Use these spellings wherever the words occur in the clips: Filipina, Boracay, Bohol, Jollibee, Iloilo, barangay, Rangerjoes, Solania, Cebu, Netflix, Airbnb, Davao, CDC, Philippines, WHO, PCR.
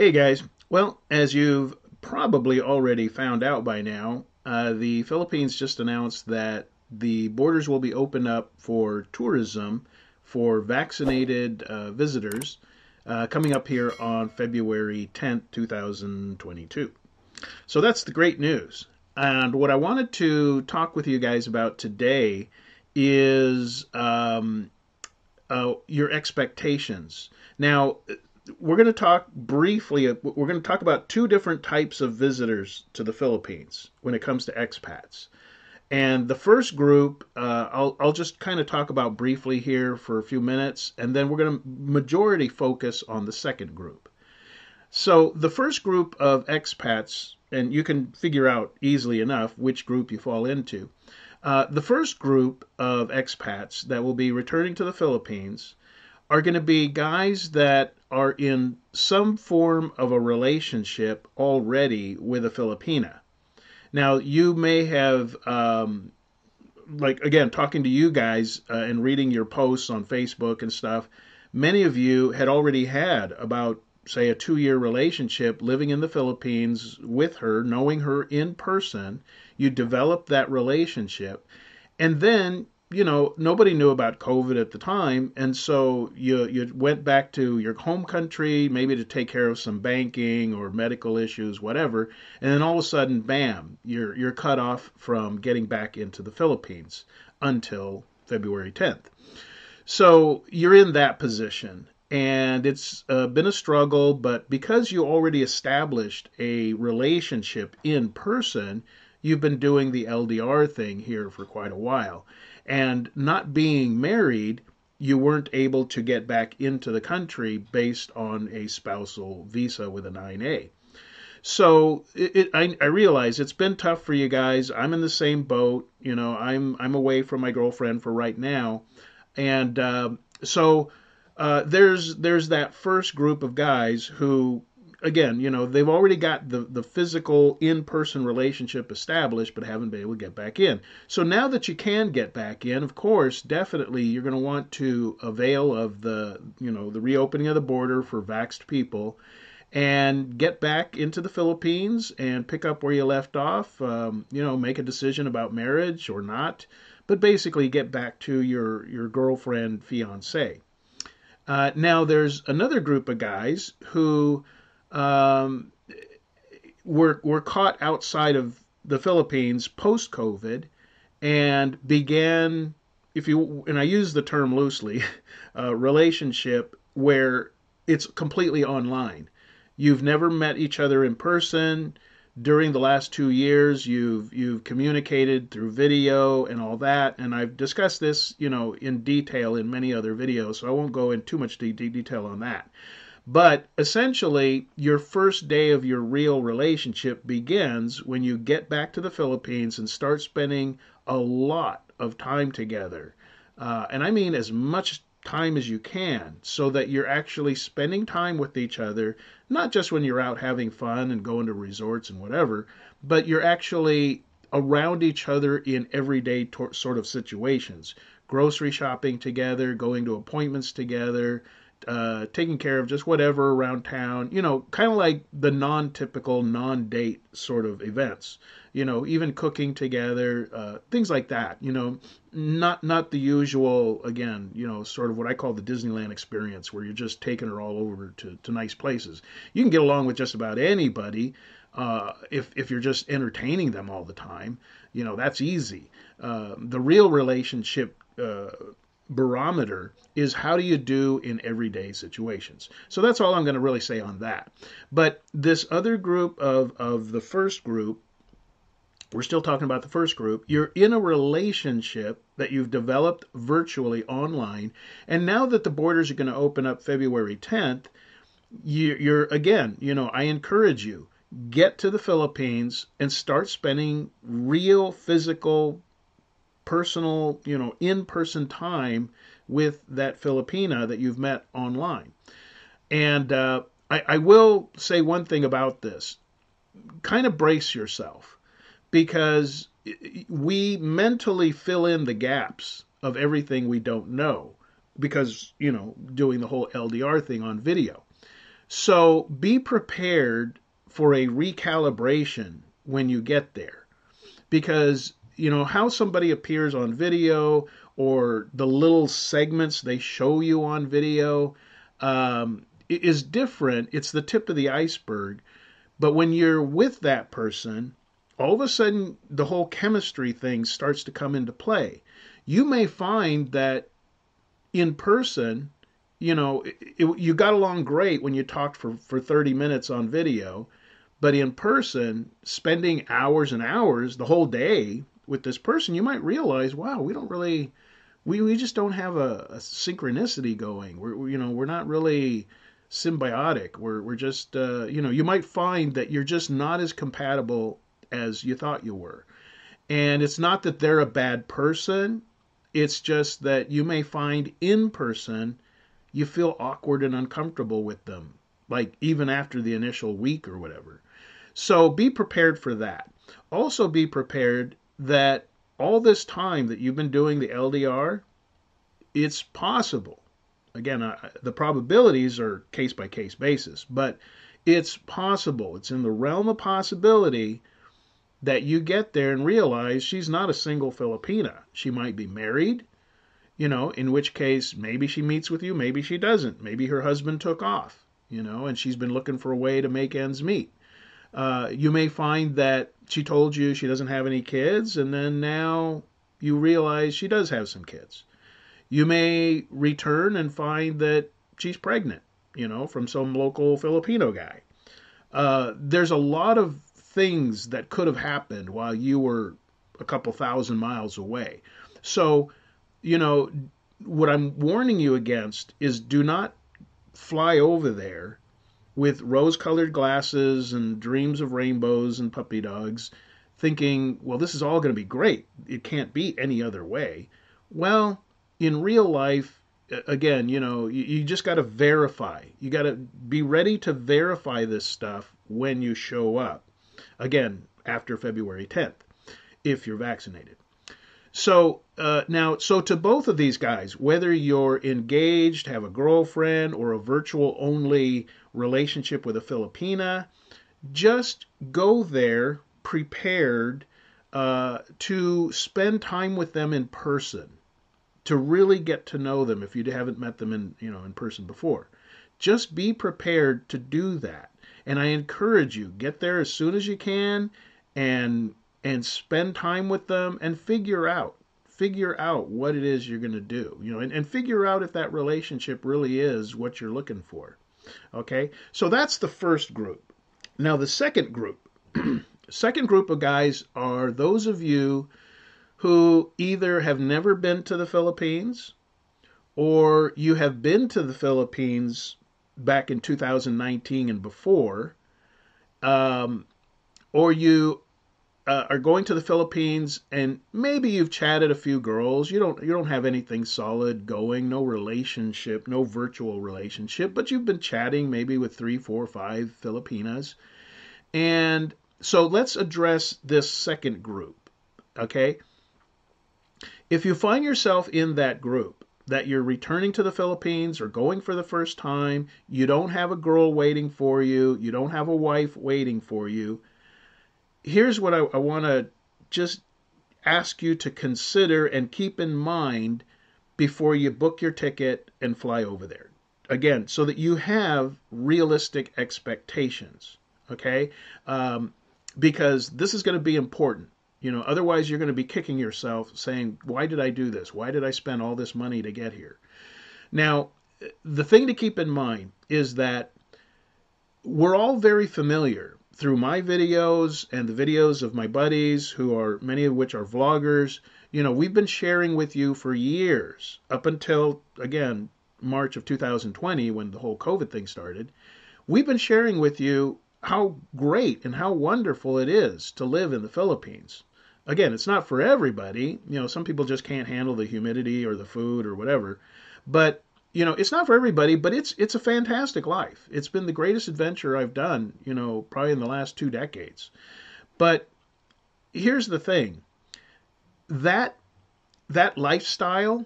Hey guys, well, as you've probably already found out by now, the Philippines just announced that the borders will be opened up for tourism for vaccinated visitors coming up here on February 10th, 2022. So that's the great news. And what I wanted to talk with you guys about today is your expectations. Now, we're going to talk briefly, we're going to talk about two different types of visitors to the Philippines when it comes to expats. And the first group, I'll just kind of talk about briefly here for a few minutes, and then we're going to majority focus on the second group. So the first group of expats, and you can figure out easily enough which group you fall into. The first group of expats that will be returning to the Philippines are going to be guys that are in some form of a relationship already with a Filipina. Now, you may have, like, again, talking to you guys and reading your posts on Facebook and stuff, many of you had already had about, say, a 2-year relationship living in the Philippines with her, knowing her in person. You developed that relationship, and then, you know, nobody knew about COVID at the time, and so you went back to your home country, maybe to take care of some banking or medical issues, whatever, and then all of a sudden, bam, you're cut off from getting back into the Philippines until February 10th. So you're in that position, and it's been a struggle, but because you already established a relationship in person, you've been doing the LDR thing here for quite a while. And not being married, you weren't able to get back into the country based on a spousal visa with a 9A. So I realize it's been tough for you guys. I'm in the same boat. You know, I'm away from my girlfriend for right now. And there's that first group of guys who, again, you know, they've already got the physical in-person relationship established, but haven't been able to get back in. So now that you can get back in, of course, definitely you're going to want to avail of the, you know, the reopening of the border for vaxxed people and get back into the Philippines and pick up where you left off, you know, make a decision about marriage or not, but basically get back to your girlfriend, fiancé. Now there's another group of guys who were caught outside of the Philippines post-COVID and began, and I use the term loosely, a relationship where it's completely online. You've never met each other in person. During the last 2 years, you've communicated through video and all that, and I've discussed this, you know, in detail in many other videos, so I won't go into too much detail on that. But essentially, your first day of your real relationship begins when you get back to the Philippines and start spending a lot of time together. And I mean as much time as you can, so that you're actually spending time with each other, not just when you're out having fun and going to resorts and whatever, but you're actually around each other in everyday sort of situations. Grocery shopping together, going to appointments together, taking care of just whatever around town, you know, kind of like the non-typical, non-date sort of events, you know, even cooking together, things like that, you know, not the usual, again, you know, sort of what I call the Disneyland experience, where you're just taking her all over to nice places. You can get along with just about anybody if you're just entertaining them all the time, you know, that's easy. The real relationship barometer is how do you do in everyday situations. So that's all I'm going to really say on that. But this other group of the first group, we're still talking about the first group, you're in a relationship that you've developed virtually online, and now that the borders are going to open up February 10th, you're again, you know, I encourage you, get to the Philippines and start spending real physical personal, you know, in-person time with that Filipina that you've met online. And I will say one thing about this. Kind of brace yourself, because we mentally fill in the gaps of everything we don't know because, you know, doing the whole LDR thing on video. So be prepared for a recalibration when you get there, because you know how somebody appears on video or the little segments they show you on video is different. It's the tip of the iceberg. But when you're with that person, all of a sudden the whole chemistry thing starts to come into play. You may find that in person, you know, you got along great when you talked for 30 minutes on video, but in person, spending hours and hours, the whole day with this person, you might realize, wow, we don't really, we just don't have a synchronicity going. We're not really symbiotic. We're just, you know, you might find that you're just not as compatible as you thought you were. And it's not that they're a bad person. It's just that you may find in person, you feel awkward and uncomfortable with them, like even after the initial week or whatever. So be prepared for that. Also be prepared that all this time that you've been doing the LDR, it's possible. Again, the probabilities are case-by-case basis, but it's possible. It's in the realm of possibility that you get there and realize she's not a single Filipina. She might be married. You know, in which case, maybe she meets with you, maybe she doesn't. Maybe her husband took off, you know, and she's been looking for a way to make ends meet. You may find that she told you she doesn't have any kids, and then now you realize she does have some kids. You may return and find that she's pregnant, you know, from some local Filipino guy. There's a lot of things that could have happened while you were a couple thousand miles away. So, you know, what I'm warning you against is do not fly over there with rose-colored glasses and dreams of rainbows and puppy dogs, thinking, well, this is all going to be great. It can't be any other way. Well, in real life, again, you know, you just got to verify. You got to be ready to verify this stuff when you show up. Again, after February 10th, if you're vaccinated. So now, to both of these guys, whether you're engaged, have a girlfriend, or a virtual-only relationship with a Filipina, just go there prepared to spend time with them in person, to really get to know them if you haven't met them in person before. Just be prepared to do that, and I encourage you, get there as soon as you can, and spend time with them and figure out what it is you're going to do, you know, and figure out if that relationship really is what you're looking for. Okay. So that's the first group. Now the second group, of guys are those of you who either have never been to the Philippines or you have been to the Philippines back in 2019 and before, or you are going to the Philippines and maybe you've chatted a few girls. You don't have anything solid going, no relationship, no virtual relationship, but you've been chatting maybe with 3, 4, 5 Filipinas. And so let's address this second group. Okay. If you find yourself in that group, that you're returning to the Philippines or going for the first time, you don't have a girl waiting for you, you don't have a wife waiting for you, here's what I want to just ask you to consider and keep in mind before you book your ticket and fly over there. Again, so that you have realistic expectations, okay? Because this is going to be important. You know, otherwise you're going to be kicking yourself saying, why did I do this? Why did I spend all this money to get here? Now, the thing to keep in mind is that we're all very familiar through my videos and the videos of my buddies, who are many of which are vloggers. You know, we've been sharing with you for years up until, again, March of 2020, when the whole COVID thing started. We've been sharing with you how great and how wonderful it is to live in the Philippines. Again, it's not for everybody. You know, some people just can't handle the humidity or the food or whatever, but you know, it's not for everybody, but it's a fantastic life. It's been the greatest adventure I've done, you know, probably in the last 2 decades. But here's the thing. That lifestyle,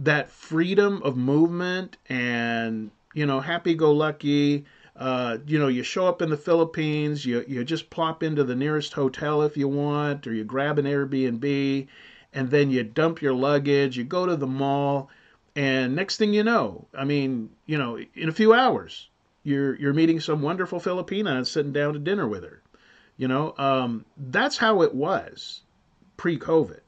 that freedom of movement and, you know, happy-go-lucky, You show up in the Philippines, you just plop into the nearest hotel if you want, or you grab an Airbnb, and then you dump your luggage, you go to the mall, and next thing you know, in a few hours, you're meeting some wonderful Filipina and sitting down to dinner with her. That's how it was pre-COVID.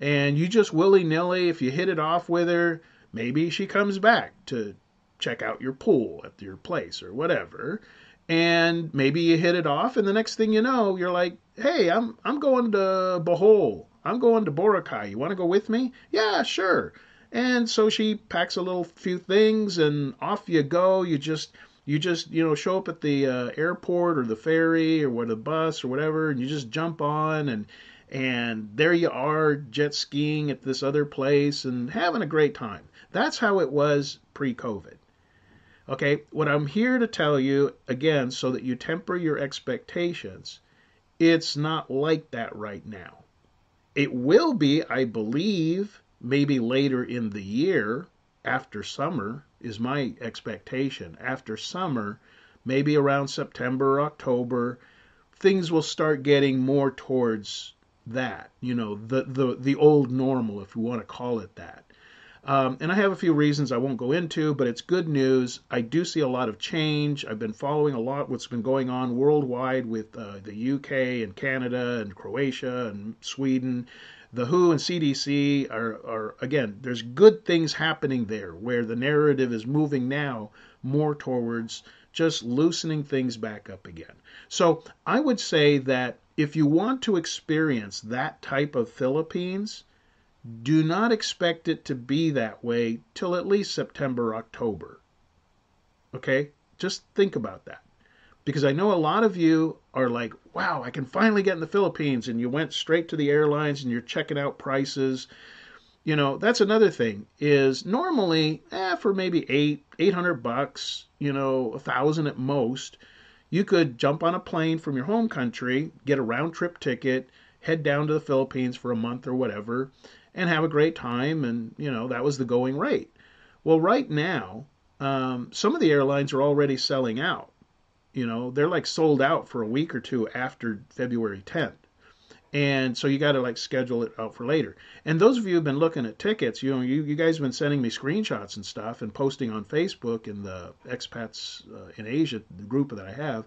And you just willy-nilly, if you hit it off with her, maybe she comes back to check out your pool at your place or whatever. And maybe you hit it off, and the next thing you know, you're like, hey, I'm going to Bohol. I'm going to Boracay. You want to go with me? Yeah, sure. And so she packs a little few things, and off you go. You just show up at the airport or the ferry or the bus or whatever, and you just jump on, and there you are, jet skiing at this other place and having a great time. That's how it was pre-COVID. Okay, what I'm here to tell you, again, so that you temper your expectations, it's not like that right now. It will be, I believe, maybe later in the year, after summer, is my expectation. After summer, maybe around September, October, things will start getting more towards that, the old normal, if we want to call it that. And I have a few reasons I won't go into, but it's good news. I do see a lot of change. I've been following a lot what's been going on worldwide with the UK and Canada and Croatia and Sweden. The WHO and CDC are, again, there's good things happening there where the narrative is moving now more towards just loosening things back up again. So I would say that if you want to experience that type of Philippines, do not expect it to be that way till at least September, October. Okay? Just think about that. Because I know a lot of you are like, wow, I can finally get in the Philippines. And you went straight to the airlines and you're checking out prices. That's another thing is normally for maybe $800, $1,000 at most, you could jump on a plane from your home country, get a round trip ticket, head down to the Philippines for a month or whatever, and have a great time, and that was the going rate. Well, right now, some of the airlines are already selling out. They're like sold out for a week or two after February 10th, and so you got to schedule it out for later. And those of you who've been looking at tickets, you guys have been sending me screenshots and stuff and posting on Facebook in the expats in Asia, the group that I have.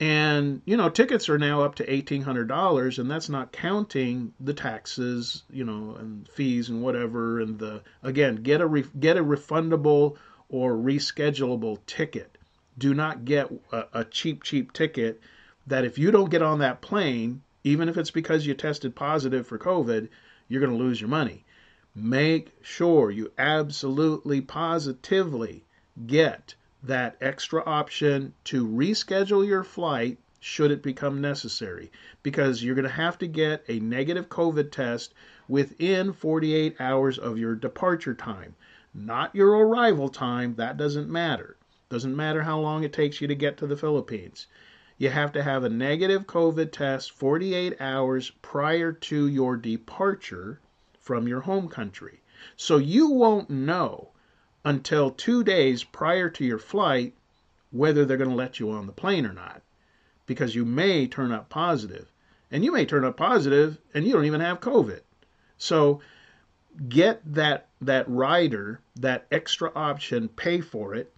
And, tickets are now up to $1,800, and that's not counting the taxes, and fees and whatever. And get a refundable or reschedulable ticket. Do not get a cheap ticket that if you don't get on that plane, even if it's because you tested positive for COVID, you're going to lose your money. Make sure you absolutely, positively get that extra option to reschedule your flight should it become necessary, because you're going to have to get a negative COVID test within 48 hours of your departure time, not your arrival time. That doesn't matter. Doesn't matter how long it takes you to get to the Philippines. You have to have a negative COVID test 48 hours prior to your departure from your home country. So you won't know until 2 days prior to your flight whether they're going to let you on the plane or not, because you may turn up positive, and you may turn up positive and you don't even have COVID. So get that rider, that extra option, pay for it.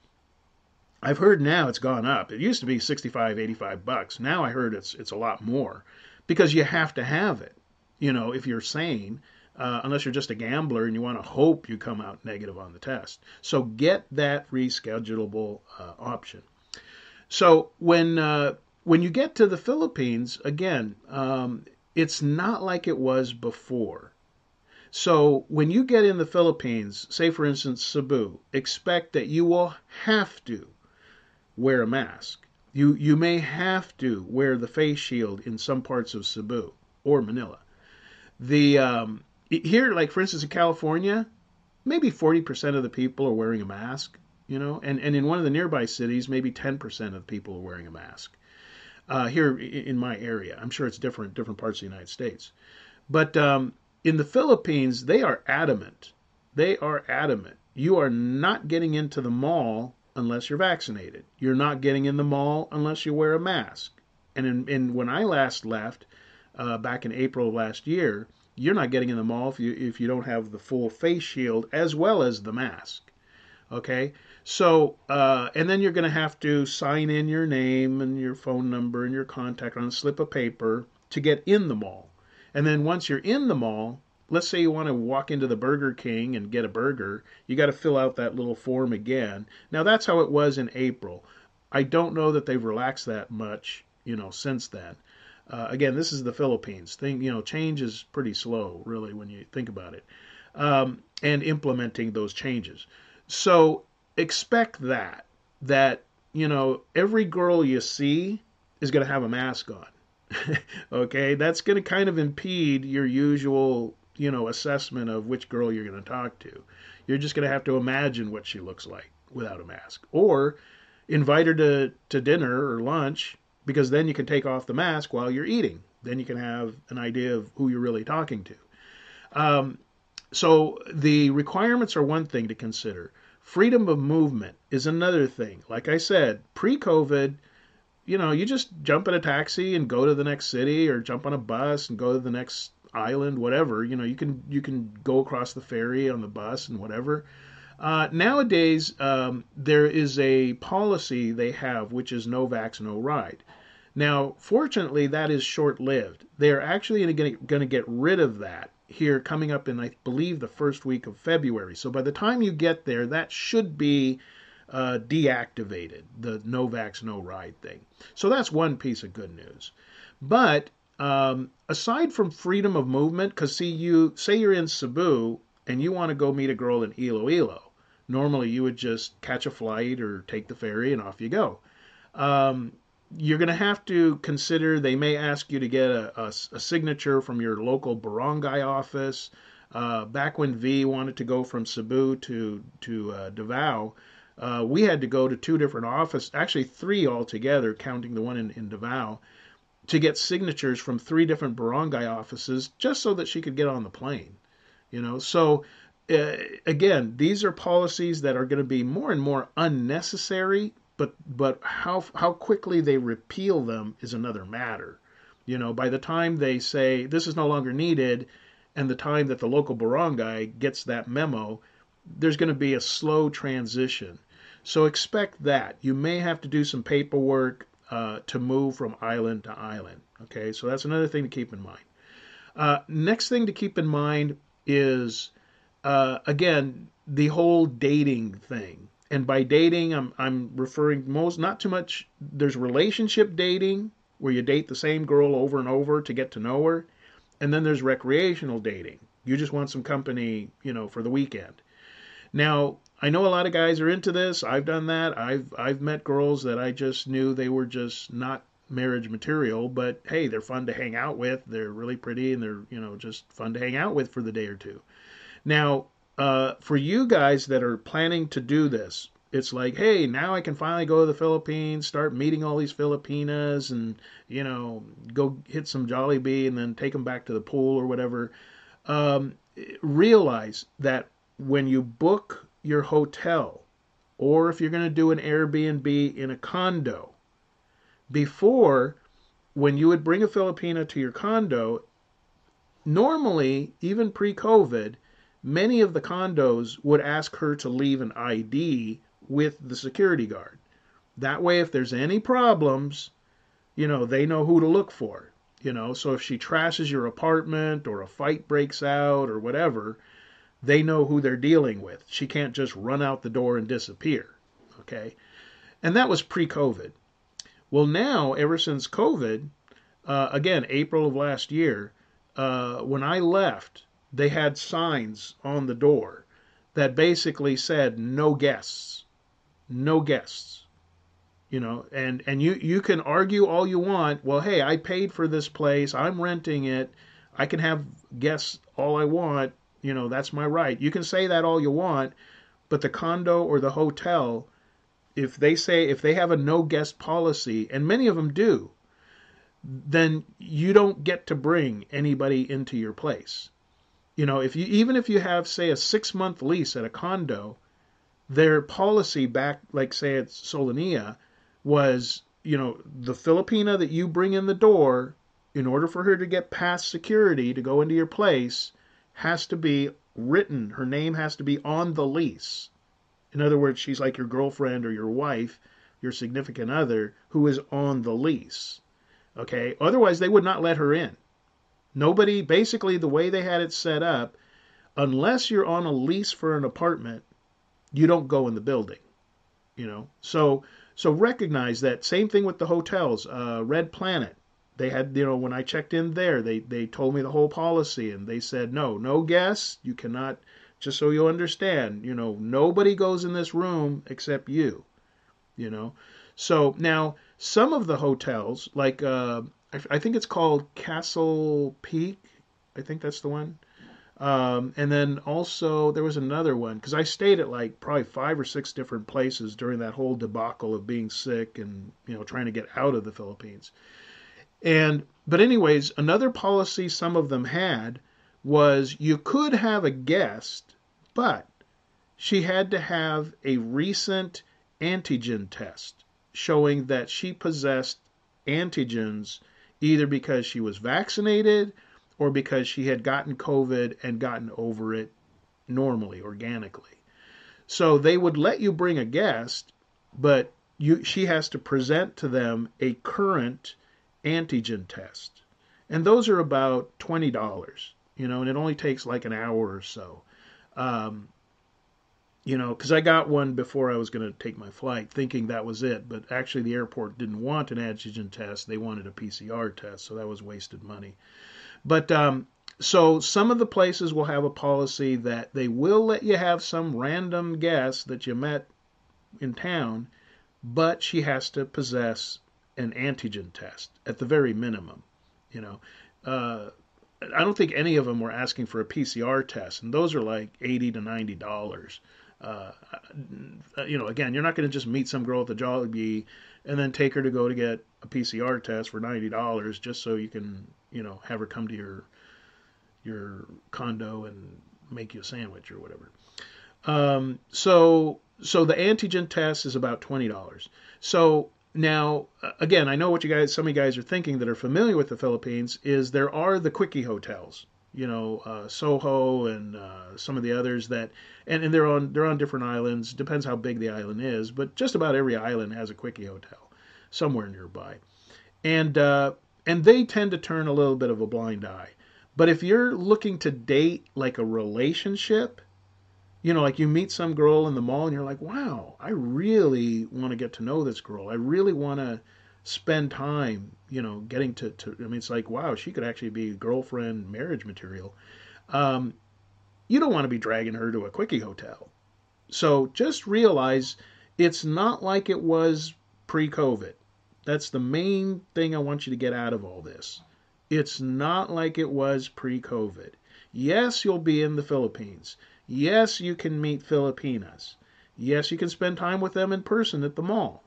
I've heard now it's gone up. It used to be $65, $85. Now I heard it's a lot more, because you have to have it, if you're sane. Unless you're just a gambler and you want to hope you come out negative on the test. So get that reschedulable option. So when you get to the Philippines, again, it's not like it was before. So when you get in the Philippines, say for instance Cebu, expect that you will have to wear a mask. You may have to wear the face shield in some parts of Cebu or Manila. Here, for instance, in California, maybe 40% of the people are wearing a mask, and in one of the nearby cities, maybe 10% of people are wearing a mask. Here in my area, I'm sure it's different parts of the United States. But in the Philippines, they are adamant. You are not getting into the mall unless you're vaccinated. You're not getting in the mall unless you wear a mask. And when I last left, back in April of last year, you're not getting in the mall if you don't have the full face shield as well as the mask. Okay, so and then you're going to have to sign in your name and your phone number and your contact on a slip of paper to get in the mall. And then once you're in the mall, let's say you want to walk into the Burger King and get a burger, you got to fill out that little form again. Now that's how it was in April. I don't know that they've relaxed that much, since then. Again, this is the Philippines. Change is pretty slow, really, when you think about it, and implementing those changes. So expect that every girl you see is going to have a mask on. Okay, that's going to kind of impede your usual, assessment of which girl you're going to talk to. You're just going to have to imagine what she looks like without a mask, or invite her to dinner or lunch, because then you can take off the mask while you're eating. Then you can have an idea of who you're really talking to. So the requirements are one thing to consider. Freedom of movement is another thing. Like I said, pre-COVID, you just jump in a taxi and go to the next city, or jump on a bus and go to the next island, whatever. You can go across the ferry on the bus and whatever. Nowadays, there is a policy they have, which is no vax, no ride. Now, fortunately, that is short-lived. They're actually going to get rid of that here coming up in, I believe, the first week of February. So by the time you get there, that should be deactivated, the no vax, no ride thing. So that's one piece of good news. But aside from freedom of movement, because say you're in Cebu and you want to go meet a girl in Iloilo, normally you would just catch a flight or take the ferry and off you go. You're going to have to consider, they may ask you to get a signature from your local barangay office. Back when V wanted to go from Cebu to Davao, we had to go to two different offices, actually three altogether, counting the one in Davao, to get signatures from three different barangay offices just so that she could get on the plane. So again, these are policies that are going to be more and more unnecessary. But how quickly they repeal them is another matter. By the time they say this is no longer needed, and the time that the local barangay gets that memo, there's going to be a slow transition. So expect that. You may have to do some paperwork to move from island to island. Okay, so that's another thing to keep in mind. Next thing to keep in mind is, again, the whole dating thing. And by dating, I'm referring not too much. There's relationship dating, where you date the same girl over and over to get to know her. And then there's recreational dating. You just want some company, for the weekend. Now, I know a lot of guys are into this. I've done that. I've met girls that I just knew they were just not marriage material, but hey, they're fun to hang out with. They're really pretty, and they're, just fun to hang out with for the day or two. Now, for you guys that are planning to do this, it's like, hey, now I can finally go to the Philippines, start meeting all these Filipinas, and, go hit some Jollibee and then take them back to the pool or whatever. Realize that when you book your hotel, or if you're going to do an Airbnb in a condo, before, when you would bring a Filipina to your condo, normally, even pre-COVID, many of the condos would ask her to leave an ID with the security guard. That way, if there's any problems, they know who to look for. So if she trashes your apartment or a fight breaks out or whatever, they know who they're dealing with. She can't just run out the door and disappear. Okay. And that was pre-COVID. Well, now, ever since COVID, again, April of last year, when I left, they had signs on the door that basically said no guests, and you can argue all you want. Well, hey, I paid for this place. I'm renting it. I can have guests all I want. That's my right. You can say that all you want, but the condo or the hotel, if they have a no guest policy, and many of them do, then you don't get to bring anybody into your place. If you have, say, a 6-month lease at a condo, Their policy back, like say at Solania, was, you know, the Filipina that you bring in the door, in order for her to get past security to go into your place, has to be written. Her name has to be on the lease. In other words, she's like your girlfriend or your wife, your significant other, who is on the lease. Okay? Otherwise, they would not let her in. Nobody, basically the way they had it set up, unless you're on a lease for an apartment, you don't go in the building, you know. So recognize that. Same thing with the hotels. Red Planet, they had, you know, when I checked in there, they told me the whole policy, and they said, no guests. You cannot, just so you understand, you know, nobody goes in this room except you, you know. So now some of the hotels, like I think it's called Castle Peak, I think that's the one. And then also there was another one, because I stayed at like probably 5 or 6 different places during that whole debacle of being sick and, you know, trying to get out of the Philippines. But anyways, another policy some of them had was you could have a guest, but she had to have a recent antigen test showing that she possessed antigens, either because she was vaccinated or because she had gotten COVID and gotten over it normally, organically. So they would let you bring a guest, but she has to present to them a current antigen test. And those are about $20, you know, and it only takes like an hour or so. You know, because I got one before I was going to take my flight, thinking that was it. But actually the airport didn't want an antigen test. They wanted a PCR test, so that was wasted money. But so some of the places will have a policy that they will let you have some random guest that you met in town, but she has to possess an antigen test at the very minimum. You know, I don't think any of them were asking for a PCR test, and those are like $80 to $90. You know, again, you're not going to just meet some girl at the Jollibee and then take her to go to get a PCR test for $90 just so you can, you know, have her come to your condo and make you a sandwich or whatever. So the antigen test is about $20. So now, again, I know what you guys, some of you guys are thinking that are familiar with the Philippines, is there are the quickie hotels, you know, Soho and some of the others that, and they're on different islands. Depends how big the island is, but just about every island has a quickie hotel somewhere nearby. And they tend to turn a little bit of a blind eye. But if you're looking to date like a relationship, you know, like you meet some girl in the mall and you're like, wow, I really want to get to know this girl. I really want to spend time, you know, getting to I mean, it's like, wow, she could actually be girlfriend marriage material. You don't want to be dragging her to a quickie hotel. So just realize it's not like it was pre-COVID. That's the main thing I want you to get out of all this. It's not like it was pre-COVID. Yes, you'll be in the Philippines. Yes, you can meet Filipinas. Yes, you can spend time with them in person at the mall.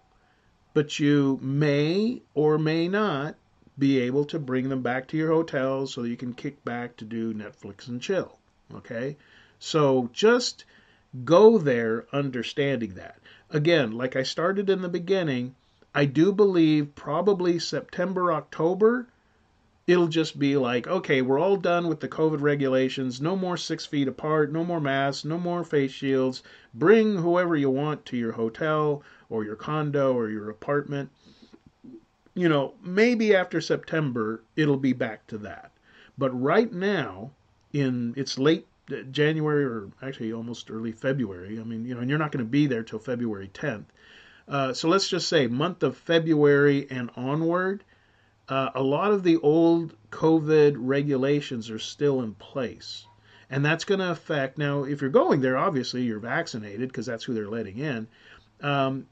But you may or may not be able to bring them back to your hotel so you can kick back to do Netflix and chill. Okay? So just go there understanding that. Again, like I started in the beginning, I do believe probably September, October, it'll just be like, okay, we're all done with the COVID regulations. No more 6 feet apart, no more masks, no more face shields. Bring whoever you want to your hotel or your condo or your apartment. You know, maybe after September, it'll be back to that. But right now, it's late January, or actually almost early February. I mean, you know, and you're not going to be there till February 10th. So let's just say month of February and onward, a lot of the old COVID regulations are still in place. And that's going to affect, now, if you're going there, obviously you're vaccinated because that's who they're letting in.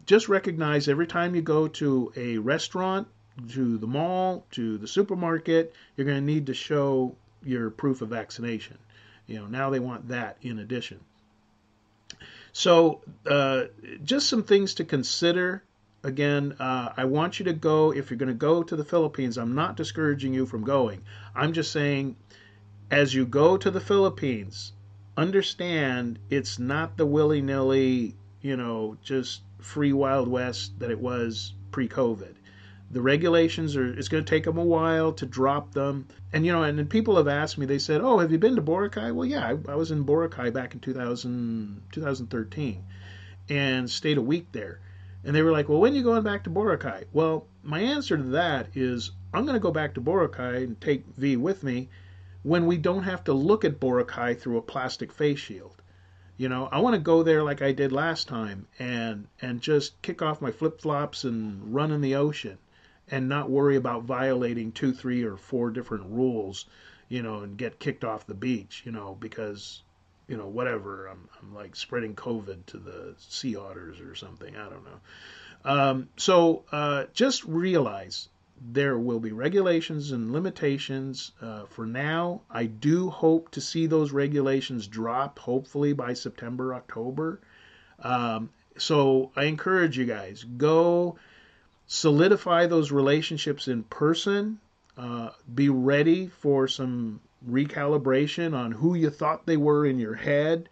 Just recognize every time you go to a restaurant, to the mall, to the supermarket, you're going to need to show your proof of vaccination. You know, now they want that in addition. So just some things to consider. Again, I want you to go, if you're going to go to the Philippines, I'm not discouraging you from going. I'm just saying, as you go to the Philippines, understand it's not the willy-nilly just free Wild West that it was pre-COVID. The regulations it's going to take them a while to drop them. And, and people have asked me, they said, oh, have you been to Boracay? Well, yeah, I was in Boracay back in 2013 and stayed a week there. And they were like, well, when are you going back to Boracay? Well, my answer to that is I'm going to go back to Boracay and take V with me when we don't have to look at Boracay through a plastic face shield. I want to go there like I did last time and just kick off my flip-flops and run in the ocean and not worry about violating 2, 3, or 4 different rules, and get kicked off the beach, because, whatever, I'm like spreading COVID to the sea otters or something. I don't know. So just realize there will be regulations and limitations for now. I do hope to see those regulations drop, hopefully by September, October. So I encourage you guys, go solidify those relationships in person. Be ready for some recalibration on who you thought they were in your head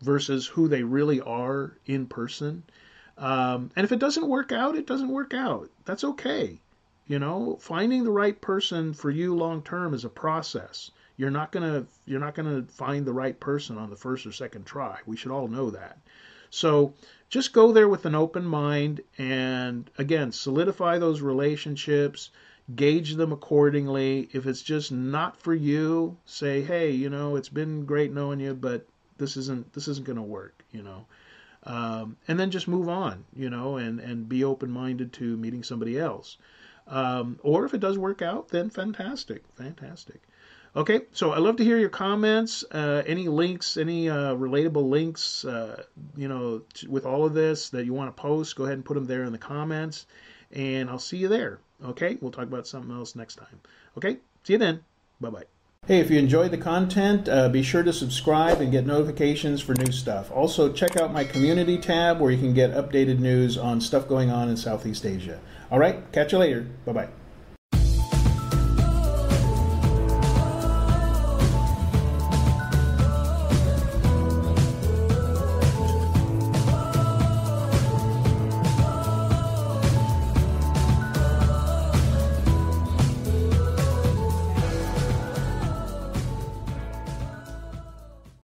versus who they really are in person. And if it doesn't work out, it doesn't work out. That's okay. Finding the right person for you long term is a process. You're not gonna find the right person on the first or second try. We should all know that. So just go there with an open mind and, again, solidify those relationships, gauge them accordingly. If it's just not for you, say, hey, it's been great knowing you, but this isn't gonna work. And then just move on. And be open minded to meeting somebody else. Or if it does work out, then fantastic. Okay, so I'd love to hear your comments, any links, any relatable links, with all of this that you want to post. Go ahead and put them there in the comments, and I'll see you there. Okay, we'll talk about something else next time. Okay, see you then. Bye-bye. Hey, if you enjoyed the content, be sure to subscribe and get notifications for new stuff. Also, check out my community tab where you can get updated news on stuff going on in Southeast Asia. All right, catch you later. Bye-bye.